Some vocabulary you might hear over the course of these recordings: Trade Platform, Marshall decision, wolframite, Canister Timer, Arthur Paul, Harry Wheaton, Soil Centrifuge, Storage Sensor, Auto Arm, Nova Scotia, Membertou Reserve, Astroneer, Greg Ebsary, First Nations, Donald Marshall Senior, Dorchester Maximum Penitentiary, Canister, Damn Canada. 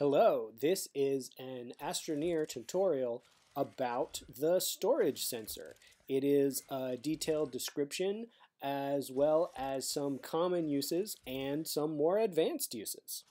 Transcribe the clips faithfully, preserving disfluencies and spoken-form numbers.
Hello, this is an Astroneer tutorial about the storage sensor. It is a detailed description as well as some common uses and some more advanced uses.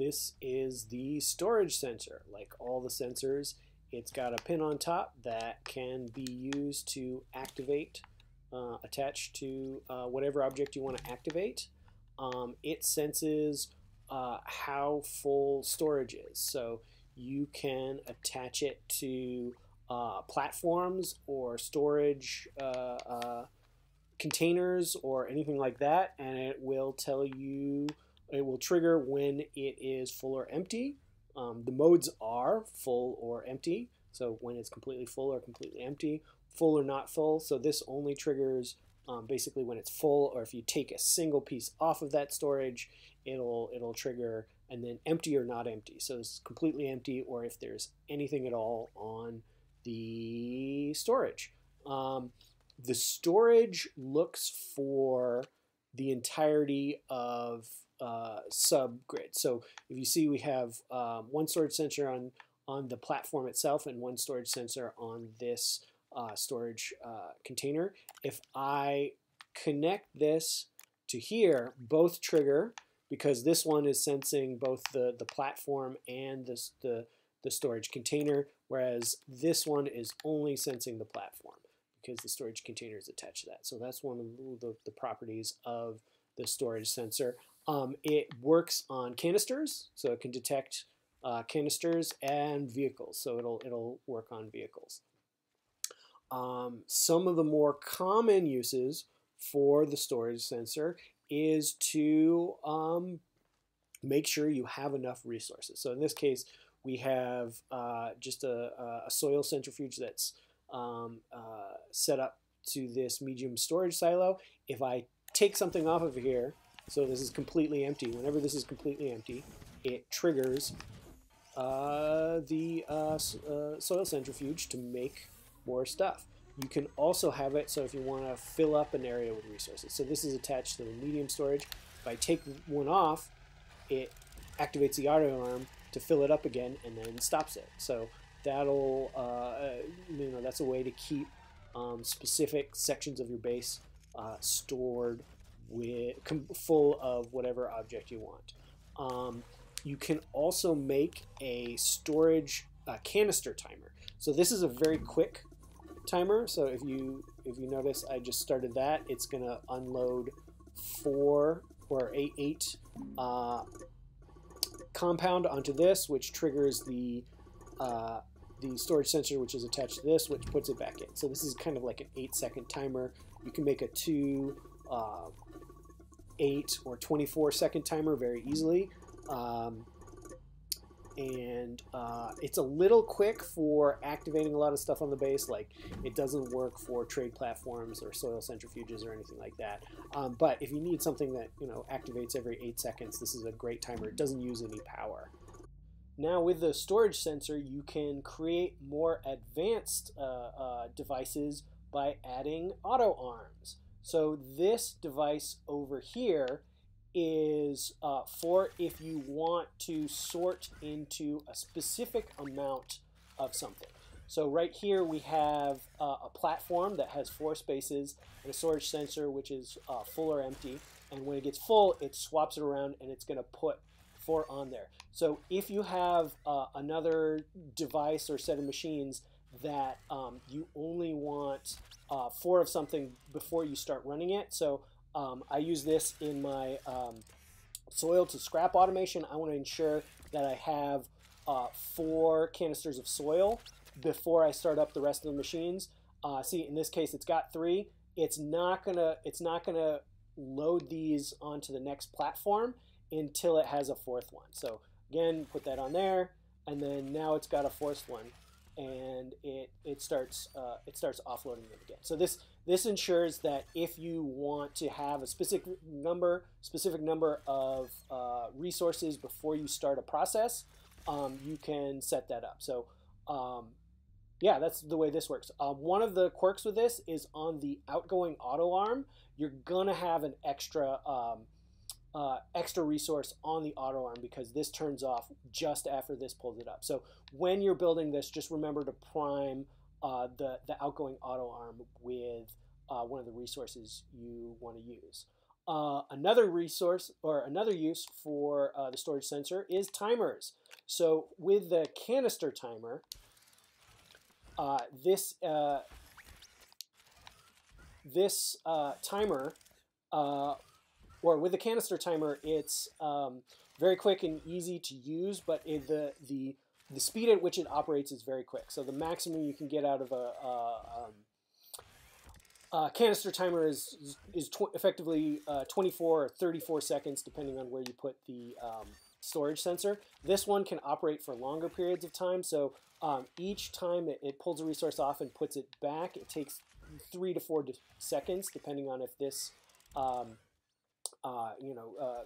This is the storage sensor. Like all the sensors, it's got a pin on top that can be used to activate, uh, attach to uh, whatever object you want to activate. Um, it senses Uh, how full storage is. So you can attach it to uh, platforms or storage uh, uh, containers or anything like that, and it will tell you, it will trigger when it is full or empty. Um, the modes are full or empty, so when it's completely full or completely empty, full or not full. So this only triggers Um, basically when it's full, or if you take a single piece off of that storage, it'll it'll trigger, and then empty or not empty. So it's completely empty, or if there's anything at all on the storage. Um, the storage looks for the entirety of uh, subgrid. So if you see, we have um, one storage sensor on, on the platform itself and one storage sensor on this Uh, storage uh, container. If I connect this to here, both trigger, because this one is sensing both the, the platform and this, the, the storage container, whereas this one is only sensing the platform because the storage container is attached to that. So that's one of the, the properties of the storage sensor. Um, it works on canisters, so it can detect uh, canisters and vehicles, so it'll, it'll work on vehicles. Um, some of the more common uses for the storage sensor is to um, make sure you have enough resources. So in this case, we have uh, just a, a soil centrifuge that's um, uh, set up to this medium storage silo. If I take something off of here, so this is completely empty, whenever this is completely empty, it triggers uh, the uh, uh, soil centrifuge to make more stuff. You can also have it so if you want to fill up an area with resources. So this is attached to the medium storage. If I take one off, it activates the auto arm to fill it up again and then stops it. So that'll, uh, you know, that's a way to keep um, specific sections of your base uh, stored with full of whatever object you want. Um, you can also make a storage uh, canister timer. So this is a very quick timer. So if you if you notice, I just started that. It's gonna unload four or eight, eight uh, compound onto this, which triggers the uh, the storage sensor, which is attached to this, which puts it back in. So this is kind of like an eight second timer. You can make a two, uh, eight, or twenty-four second timer very easily. Um, and uh, it's a little quick for activating a lot of stuff on the base. Like, it doesn't work for trade platforms or soil centrifuges or anything like that, um, but if you need something that, you know, activates every eight seconds, this is a great timer. It doesn't use any power. Now with the storage sensor, you can create more advanced uh, uh, devices by adding auto arms. So this device over here is uh, for if you want to sort into a specific amount of something. So right here we have uh, a platform that has four spaces and a storage sensor which is uh, full or empty, and when it gets full it swaps it around and it's going to put four on there. So if you have uh, another device or set of machines that um, you only want uh, four of something before you start running it, so Um, I use this in my um, soil to scrap automation. I want to ensure that I have uh, four canisters of soil before I start up the rest of the machines. Uh, see, in this case, it's got three. It's not gonna. It's not gonna load these onto the next platform until it has a fourth one. So again, put that on there, and then now it's got a fourth one, and it it starts uh, it starts offloading them again. So this this ensures that if you want to have a specific number specific number of uh, resources before you start a process, um, you can set that up. So um, yeah, that's the way this works. Uh, one of the quirks with this is on the outgoing auto arm, you're gonna have an extra um, uh, extra resource on the auto arm because this turns off just after this pulls it up. So when you're building this, just remember to prime uh, the, the outgoing auto arm with uh, one of the resources you want to use. Uh, another resource or another use for uh, the storage sensor is timers. So with the canister timer, uh, this uh, this uh, timer, uh, or with the canister timer, it's um, very quick and easy to use, but it, the the the speed at which it operates is very quick. So the maximum you can get out of a, a um, Uh, canister timer is is, is tw effectively uh, twenty-four or thirty-four seconds, depending on where you put the um, storage sensor. This one can operate for longer periods of time, so um, each time it, it pulls a resource off and puts it back, it takes three to four seconds, depending on if this um, uh, you know uh,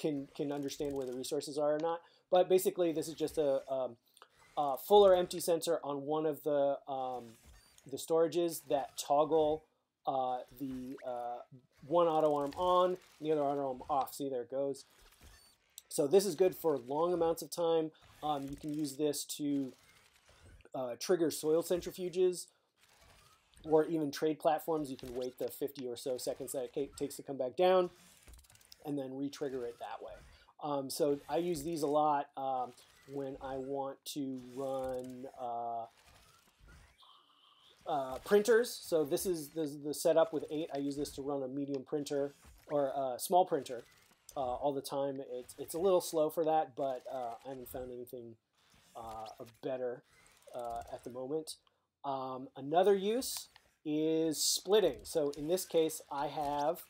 can can understand where the resources are or not. But basically, this is just a, um, a full or empty sensor on one of the um, the storages that toggle uh, the uh, one auto arm on and the other auto arm off. See, there it goes. So this is good for long amounts of time. Um, you can use this to uh, trigger soil centrifuges or even trade platforms. You can wait the fifty or so seconds that it takes to come back down and then re-trigger it that way. Um, so I use these a lot um, when I want to run uh, Uh, printers. So this is the, the setup with eight. I use this to run a medium printer or a small printer uh, all the time. It's, it's a little slow for that, but uh, I haven't found anything uh, better uh, at the moment. Um, another use is splitting. So in this case, I have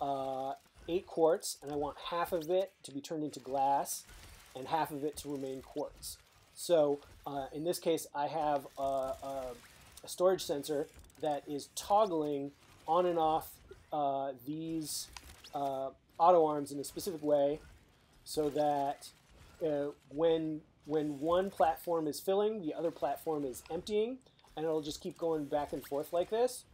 uh, eight quartz, and I want half of it to be turned into glass and half of it to remain quartz. So uh, in this case, I have a, a a storage sensor that is toggling on and off uh, these uh, auto arms in a specific way so that uh, when, when one platform is filling, the other platform is emptying, and it'll just keep going back and forth like this.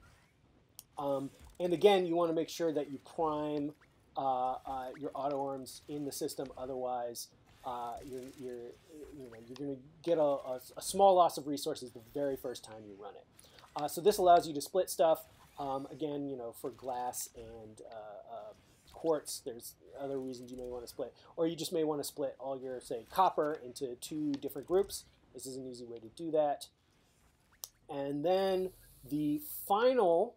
Um, and again, you want to make sure that you prime uh, uh, your auto arms in the system, otherwise Uh, you're, you're, you know, you're going to get a, a, a small loss of resources the very first time you run it. Uh, so this allows you to split stuff. Um, again, you know, for glass and uh, uh, quartz, there's other reasons you may want to split. Or you just may want to split all your, say, copper into two different groups. This is an easy way to do that. And then the final,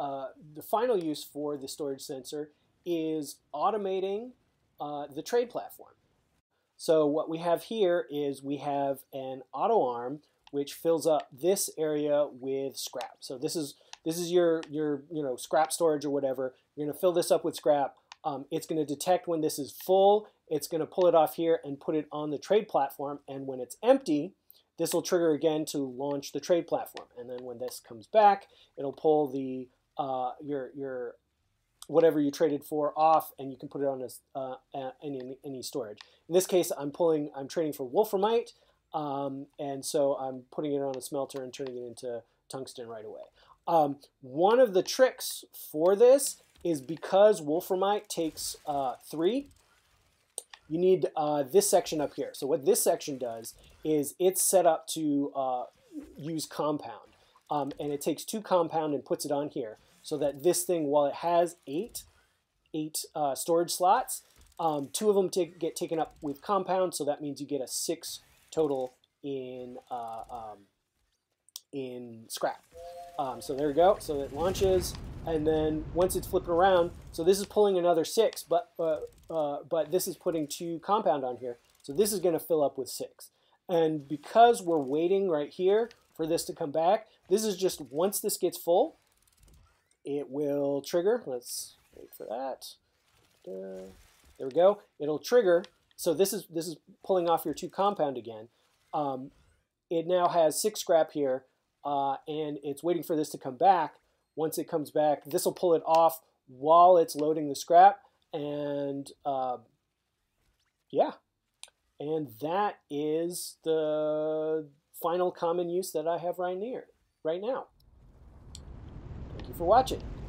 uh, the final use for the storage sensor is automating uh, the trade platform. So what we have here is we have an auto arm which fills up this area with scrap. So this is this is your your you know scrap storage or whatever. You're going to fill this up with scrap. Um, it's going to detect when this is full. It's going to pull it off here and put it on the trade platform. And when it's empty, this will trigger again to launch the trade platform. And then when this comes back, it'll pull the uh, your your whatever you traded for off, and you can put it on a, uh, any, any storage. In this case, I'm pulling, I'm trading for wolframite, um, and so I'm putting it on a smelter and turning it into tungsten right away. Um, one of the tricks for this is because wolframite takes uh, three, you need uh, this section up here. So what this section does is it's set up to uh, use compound, um, and it takes two compound and puts it on here, so that this thing, while it has eight, eight uh, storage slots, um, two of them get taken up with compound, so that means you get a six total in, uh, um, in scrap. Um, so there we go, so it launches, and then once it's flipping around, so this is pulling another six, but, uh, uh, but this is putting two compound on here, so this is gonna fill up with six. And because we're waiting right here for this to come back, this is just, once this gets full, it will trigger. Let's wait for that. There we go. It'll trigger. So this is this is pulling off your two compound again. Um, it now has six scrap here, uh, and it's waiting for this to come back. Once it comes back, this will pull it off while it's loading the scrap. And uh, yeah, and that is the final common use that I have right near right now. For watching.